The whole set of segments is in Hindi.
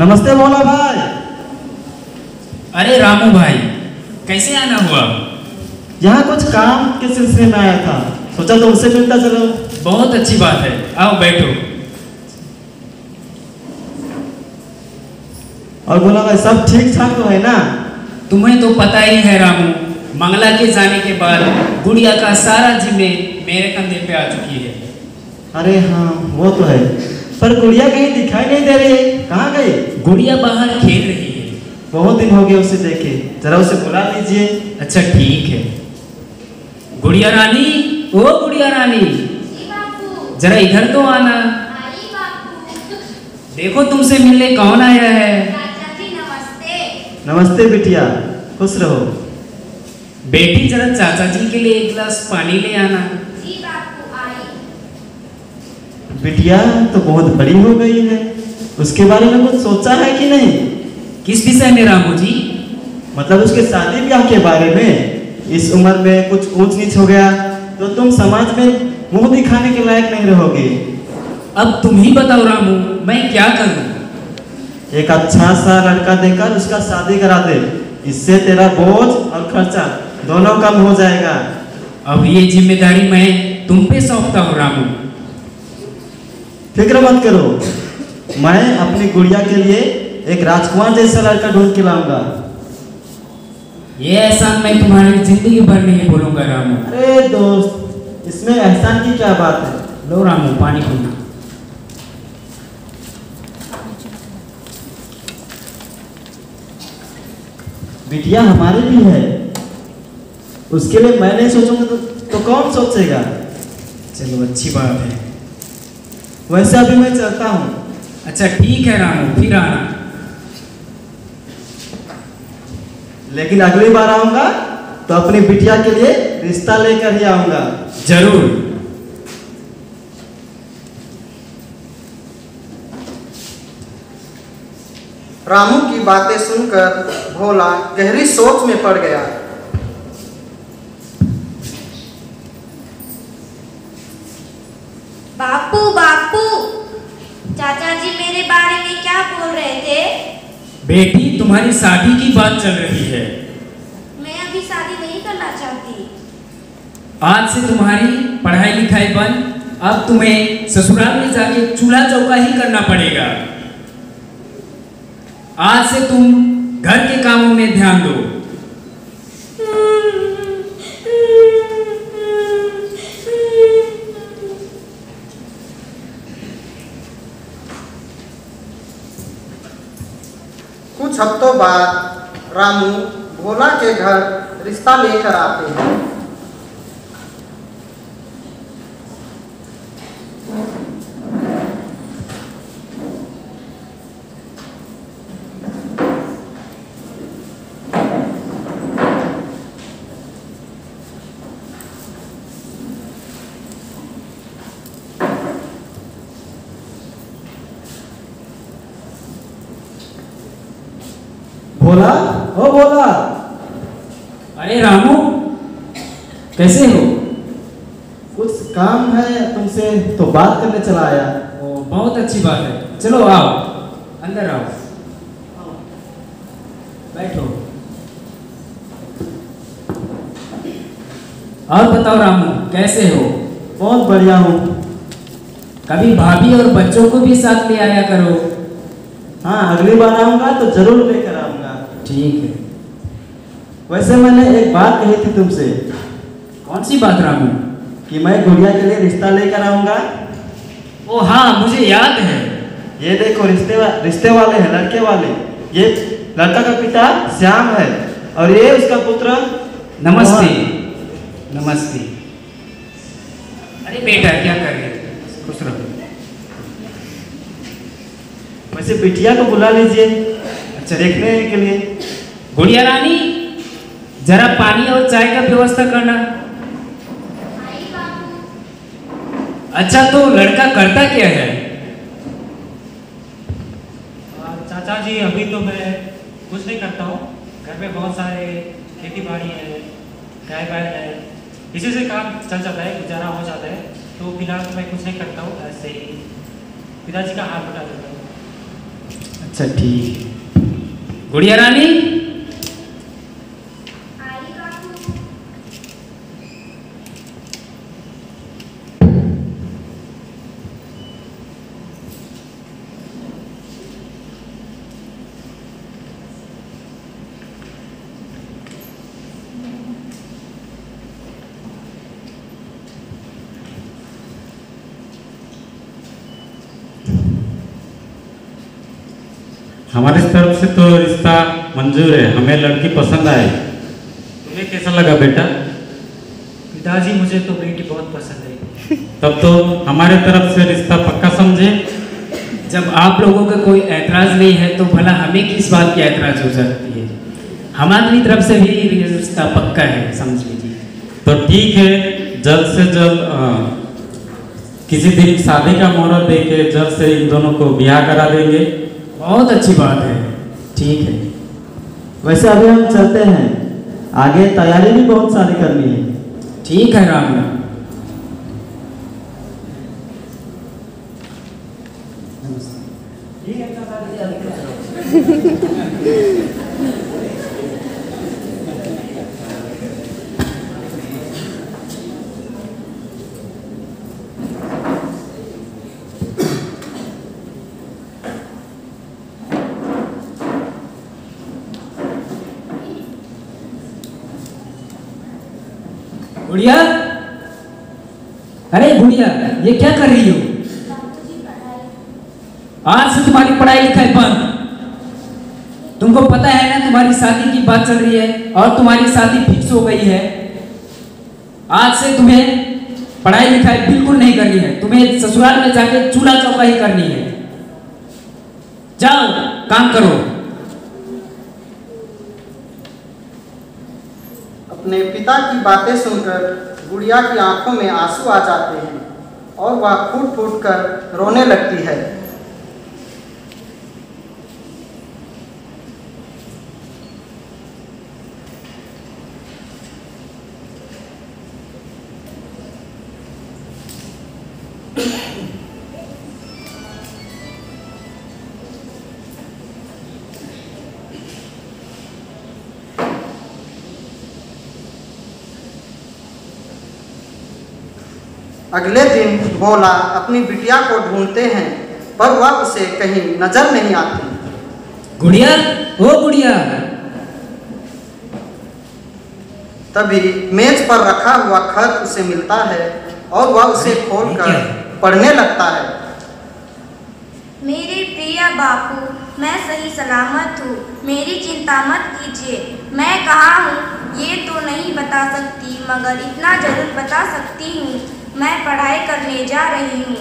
नमस्ते बोला भाई। अरे रामू भाई, कैसे आना हुआ? यहाँ कुछ काम के सिलसिले में आया था, सोचा तुमसे मिलता चलो। बहुत अच्छी बात है, आओ बैठो। और बोला भाई सब ठीक ठाक तो है ना? तुम्हें तो पता ही है रामू, मंगला के जाने के बाद गुड़िया का सारा जिम्मे मेरे कंधे पे आ चुकी है। अरे हाँ वो तो है, पर गुड़िया कहीं दिखाई नहीं दे रही है, कहाँ गई? गुड़िया बाहर खेल रही है, बहुत दिन हो गए उसे देखे, जरा उसे बुला लीजिए। अच्छा ठीक है। गुड़िया रानी, ओ गुड़िया रानी जरा इधर तो आना। देखो तुमसे मिलने कौन आया है। नमस्ते। नमस्ते बेटिया, खुश रहो। बेटी जरा चाचा जी के लिए एक गिलास पानी ले आना। बिटिया तो बहुत बड़ी हो गई है, उसके बारे में कुछ सोचा है कि नहीं? किस विषय में रामू जी? मतलब उसके शादी ब्याह के बारे में। इस उम्र में कुछ ऊंच नीच हो गया तो तुम समाज में मुंह दिखाने के लायक नहीं रहोगे। अब तुम ही बताओ रामू, मैं क्या करूं? एक अच्छा सा लड़का देकर उसका शादी करा दे, इससे तेरा बोझ और खर्चा दोनों कम हो जाएगा। अब ये जिम्मेदारी मैं तुम पे सौंपता हूँ रामू। फिक्र मत करो, मैं अपनी गुड़िया के लिए एक राजकुमार जैसा लड़का ढूंढ के लाऊंगा। ये एहसान मैं तुम्हारी जिंदगी भर नहीं भूलूंगा रामू। अरे दोस्त, इसमें एहसान की क्या बात है। लो रामू पानी पीना। बिटिया हमारे भी है, उसके लिए मैं नहीं सोचूंगा तो कौन सोचेगा। चलो अच्छी बात है, वैसे अभी मैं चलता हूँ। अच्छा ठीक है रामू, फिर आना। लेकिन अगली बार आऊंगा तो अपनी बिटिया के लिए रिश्ता लेकर ही आऊंगा। जरूर। रामू की बातें सुनकर भोला गहरी सोच में पड़ गया। बापू बापू, चाचा जी मेरे बारे में क्या बोल रहे थे? बेटी तुम्हारी शादी की बात चल रही है। मैं अभी शादी नहीं करना चाहती। आज से तुम्हारी पढ़ाई लिखाई बंद, अब तुम्हें ससुराल में जाके चूल्हा चौका ही करना पड़ेगा। आज से तुम घर के कामों में ध्यान दो। कुछ हफ्तों बाद रामू भोला के घर रिश्ता लेकर आते हैं। बोला, ओ बोला। अरे रामू कैसे हो? कुछ काम है तुमसे तो बात करने चला आया। ओ बहुत अच्छी बात है, चलो आओ अंदर आओ बैठो। और बताओ रामू कैसे हो? बहुत बढ़िया हूँ। कभी भाभी और बच्चों को भी साथ ले आया करो। हाँ अगली बार आऊंगा तो जरूर लेकर आऊंगा। ठीक है। वैसे मैंने एक बात कही थी तुमसे। कौन सी बात रामू? कि मैं गुड़िया के लिए रिश्ता लेकर आऊंगा। ओ हाँ मुझे याद है। ये देखो रिश्ते वाले हैं, लड़के वाले। ये लड़का का पिता श्याम है और ये उसका पुत्र। नमस्ते। नमस्ते। अरे बेटा क्या कर रहे हो? खुश रहो। वैसे बिटिया को बुला लीजिए देखने के लिए। गुड़िया रानी जरा पानी और चाय का व्यवस्था करना। अच्छा तो लड़का करता क्या है? चाचा जी अभी तो मैं कुछ नहीं करता हूँ, घर में बहुत सारे खेती बाड़ी है, गाय बैल है, इसी से काम चल जाता है, गुजारा हो जाता है। तो फिलहाल मैं कुछ नहीं करता हूँ, ऐसे ही पिताजी का हाथ बटा देता हूँ। अच्छा ठीक है। गुड़िया रानी हमारे तरफ से तो रिश्ता मंजूर है, हमें लड़की पसंद आए। तुम्हें कैसा लगा बेटा? पिताजी मुझे तो बेटी बहुत पसंद है। तब तो हमारे तरफ से रिश्ता पक्का समझे। जब आप लोगों का कोई ऐतराज नहीं है तो भला हमें किस बात की ऐतराज हो जाती है। हमारी तरफ से भी रिश्ता पक्का है, समझ लीजिए। तो ठीक है, जल्द से जल्द किसी दिन शादी का मुहूर्त देके जल्द से इन दोनों को ब्याह करा देंगे। बहुत अच्छी बात है, ठीक है। वैसे अभी हम चलते हैं, आगे तैयारी भी बहुत सारी करनी है। ठीक है राम। गुड़िया, अरे गुड़िया ये क्या कर रही हो? आज से तुम्हारी पढ़ाई लिखाई बंद। तुमको पता है ना तुम्हारी शादी की बात चल रही है और तुम्हारी शादी फिक्स हो गई है। आज से तुम्हें पढ़ाई लिखाई बिल्कुल नहीं करनी है, तुम्हें ससुराल में जाके चूल्हा चौका ही करनी है। जाओ काम करो। अपने पिता की बातें सुनकर गुड़िया की आंखों में आंसू आ जाते हैं और वह फूट फूट कर रोने लगती है। अगले दिन भोला अपनी बिटिया को ढूंढते हैं पर वह उसे कहीं नजर नहीं आती। गुड़िया, ओ गुड़िया। तभी मेज पर रखा हुआ खत उसे मिलता है और वह उसे खोलकर पढ़ने लगता है। मेरे प्रिय बापू, मैं सही सलामत हूँ, मेरी चिंता मत कीजिए। मैं कहाँ हूँ ये तो नहीं बता सकती, मगर इतना जरूर बता सकती हूँ, मैं पढ़ाई करने जा रही हूँ।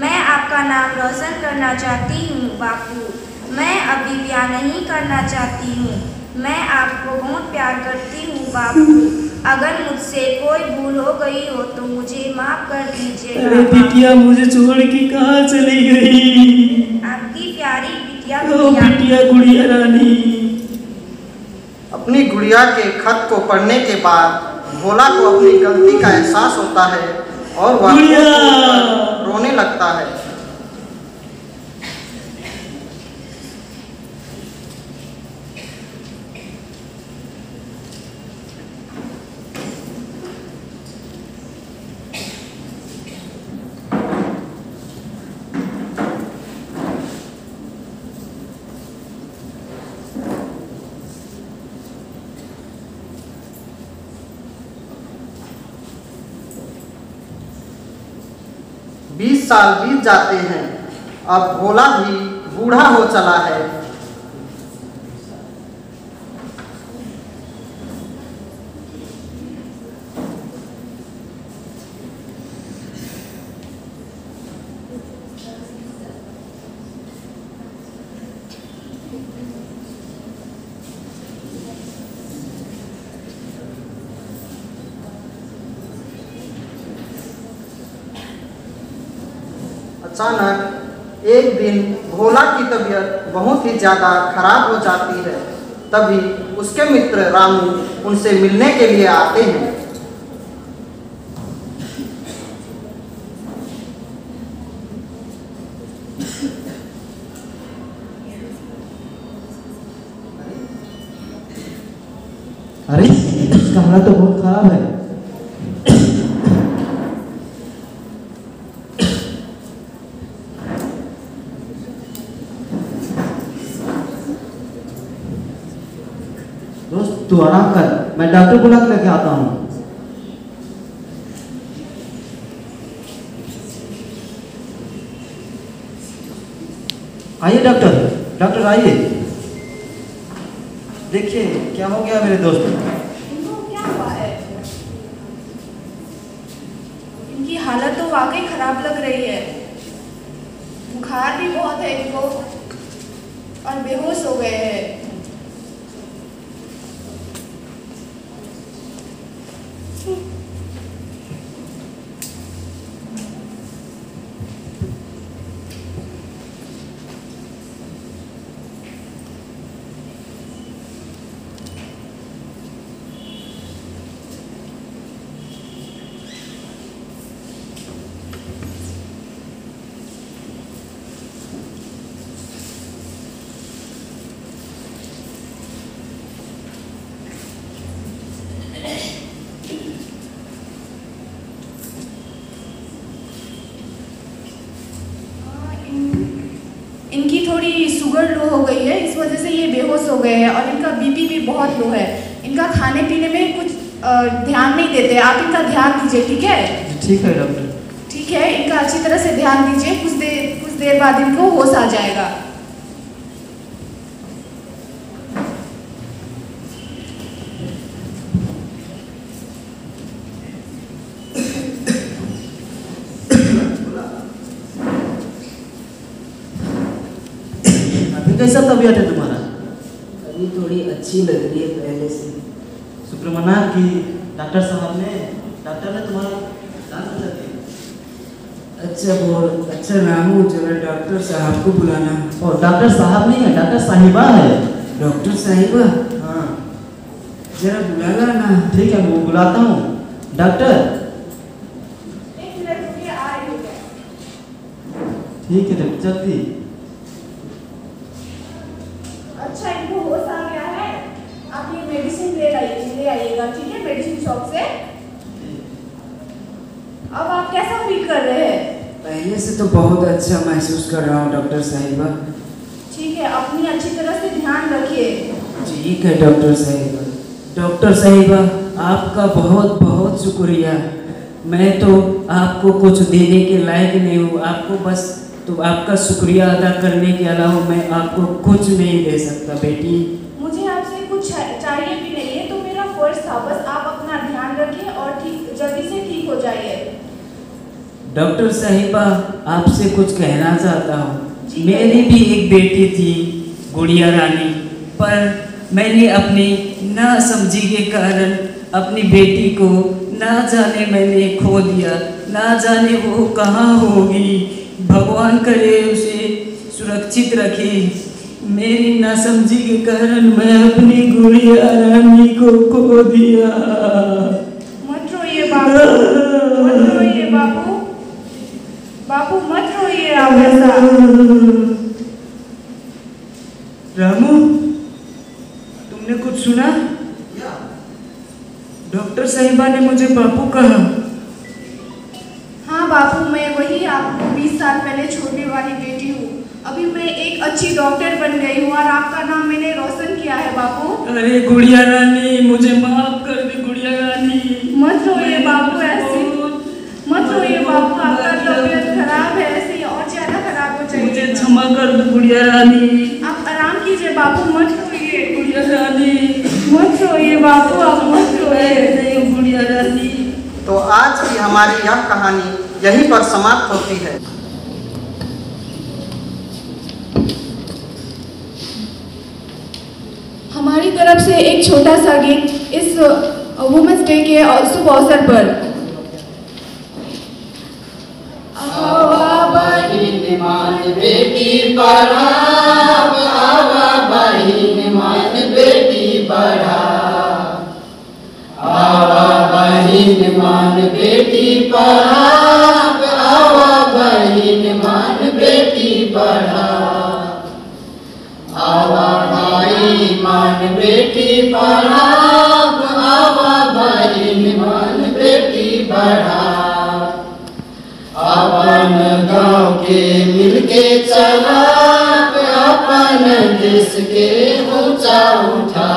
मैं आपका नाम रोशन करना चाहती हूँ बापू। मैं अभी ब्याह नहीं करना चाहती हूँ। मैं आपको बहुत प्यार करती हूँ बापू। अगर मुझसे कोई भूल हो गई हो तो मुझे माफ कर दीजिए। अरे बिटिया मुझे छोड़ के कहाँ चली गई? आपकी प्यारी बिटिया बिटिया गुड़िया रानी। अपनी गुड़िया के खत को पढ़ने के बाद भोला को अपनी गलती का एहसास होता है और वह रोने लगता है। साल बीत जाते हैं, अब भोला भी बूढ़ा हो चला है। अचानक एक दिन भोला की तबीयत बहुत ही ज़्यादा खराब हो जाती है। तभी उसके मित्र रामू उनसे मिलने के लिए आते हैं। अरे इसका हालत तो बहुत खराब है। दोस्त तू आराम कर, मैं डॉक्टर बुला के लेके आता हूँ। आइए डॉक्टर, डॉक्टर आइए, देखिए क्या हो गया मेरे दोस्त को। क्या हुआ है? इनकी हालत तो वाकई खराब लग रही है, बुखार भी बहुत है इनको और बेहोश हो गए हैं। थोड़ी शुगर लो हो गई है, इस वजह से ये बेहोश हो गए हैं और इनका बीपी भी बहुत लो है। इनका खाने पीने में कुछ ध्यान नहीं देते, आप इनका ध्यान दीजिए। ठीक है? ठीक है डॉक्टर। ठीक है, इनका अच्छी तरह से ध्यान दीजिए, कुछ देर बाद इनको होश आ जाएगा। कैसा तबीयत है तुम्हारा? अभी थोड़ी अच्छी लग रही है पहले से। शुक्र मना कि डॉक्टर ने तुम्हारा जान बचा दिया। अच्छा बहुत अच्छा रामू, जरा डॉक्टर साहब को बुलाना। और डॉक्टर साहब नहीं है, डॉक्टर साहिबा है। डॉक्टर साहिबा? हाँ जरा बुलाना ना। ठीक है वो बुलाता हूँ। डॉक्टर ठीक है डॉक्टर जल्दी। अच्छा इनको होश आ गया है, आप ये मेडिसिन ले आइएगा। ठीक है मेडिसिन शॉप से। अब आप कैसा फील कर रहे हैं? पहले से तो बहुत अच्छा महसूस कर रहा हूँ डॉक्टर साहिबा। ठीक है, अपनी अच्छी तरह से ध्यान रखिए। ठीक है डॉक्टर साहिबा। डॉक्टर साहिबा आपका बहुत बहुत शुक्रिया, मैं तो आपको कुछ देने के लायक नहीं हूँ, आपको बस तो आपका शुक्रिया अदा करने के अलावा मैं आपको कुछ नहीं दे सकता बेटी। मुझे आपसे कुछ चाहिए भी नहीं है, तो मेरा फर्ज था। बस आप अपना ध्यान रखिए और ठीक जल्दी से ठीक हो जाइए। डॉक्टर साहिबा आपसे कुछ कहना चाहता हूँ। मेरी भी एक बेटी थी गुड़िया रानी, पर मैंने अपनी नासमझी के कारण अपनी बेटी को ना जाने मैंने खो दिया, ना जाने वो कहाँ होगी। भगवान करे उसे सुरक्षित रखे। मेरी नासमझी के कारण मैं अपनी गुड़िया रानी को खो दिया। मत रोइए बाबू, मत रोइए बाबू, बाबू मत रोइए। रामू तुमने कुछ सुना? डॉक्टर साहिबा ने मुझे बापू कहा। हाँ बापू, मैं वही आपको 20 साल पहले छोड़ने वाली बेटी हूँ। अभी मैं एक अच्छी डॉक्टर बन गई हूँ और आपका नाम मैंने रोशन किया है बापू। अरे गुड़िया रानी मुझे माफ कर दे गुड़िया रानी। मत रोइए बापू, ऐसे मत रोइए बापू, आपका तबीयत खराब है, ऐसे और ज्यादा खराब हो जाएगी। मुझे क्षमा कर दो गुड़िया रानी। आप आराम कीजिए बापू, मत रोइए गुड़िया रानी, मत रोइए बापू, आप मत रोइए गुड़िया रानी। तो आज की हमारी यह कहानी यहीं पर समाप्त होती है। हमारी तरफ से एक छोटा सा गीत इस वुमेन्स डे के शुभ अवसर पर। आवा बहिन मान बेटी पढ़ाओ, आवा बहिन मान बेटी पढ़ाओ, आवा बहिन मान बेटी पढ़ाओ, आवा भाई मान बेटी पढ़ाओ। बढ़ाओ। अपन गाँव के मिलके चला, अपन देश के ऊंचा उठा।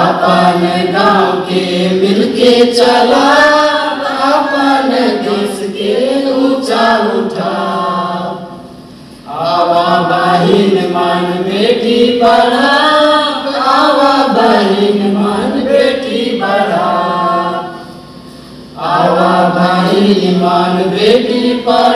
अपन गाँव के मिलके चला, अपन देश के ऊंचा उठा। आवा बहिन मन बेटी पढ़ाओ, आवा बहिन मन बेटी पढ़ाओ, आवा बहिन मन बेटी पढ़ाओ।